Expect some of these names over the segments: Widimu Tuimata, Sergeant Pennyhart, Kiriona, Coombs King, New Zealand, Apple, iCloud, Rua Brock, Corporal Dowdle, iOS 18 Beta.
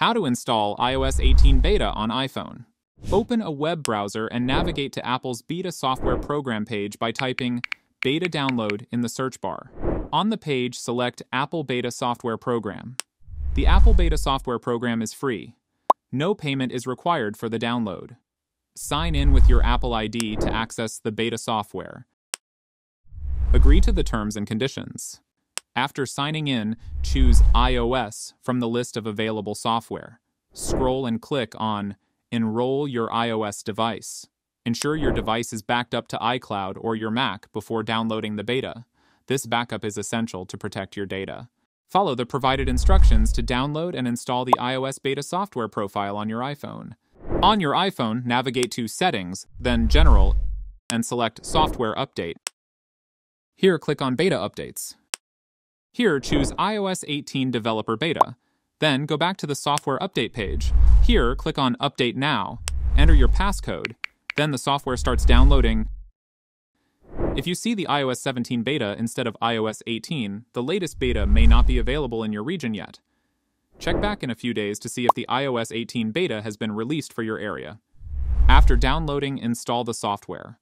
How to install iOS 18 Beta on iPhone. Open a web browser and navigate to Apple's Beta software program page by typing Beta Download in the search bar. On the page, select Apple Beta Software Program. The Apple Beta Software Program is free. No payment is required for the download. Sign in with your Apple ID to access the beta software. Agree to the terms and conditions. After signing in, choose iOS from the list of available software. Scroll and click on Enroll your iOS device. Ensure your device is backed up to iCloud or your Mac before downloading the beta. This backup is essential to protect your data. Follow the provided instructions to download and install the iOS beta software profile on your iPhone. On your iPhone, navigate to Settings, then General, and select Software Update. Here, click on Beta Updates. Here, choose iOS 18 Developer Beta. Then, go back to the Software Update page. Here, click on Update Now. Enter your passcode. Then the software starts downloading. If you see the iOS 17 Beta instead of iOS 18, the latest beta may not be available in your region yet. Check back in a few days to see if the iOS 18 Beta has been released for your area. After downloading, install the software.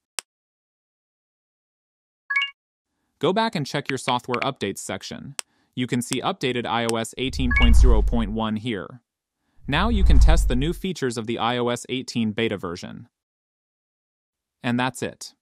Go back and check your Software Updates section. You can see updated iOS 18.0.1 here. Now you can test the new features of the iOS 18 beta version. And that's it.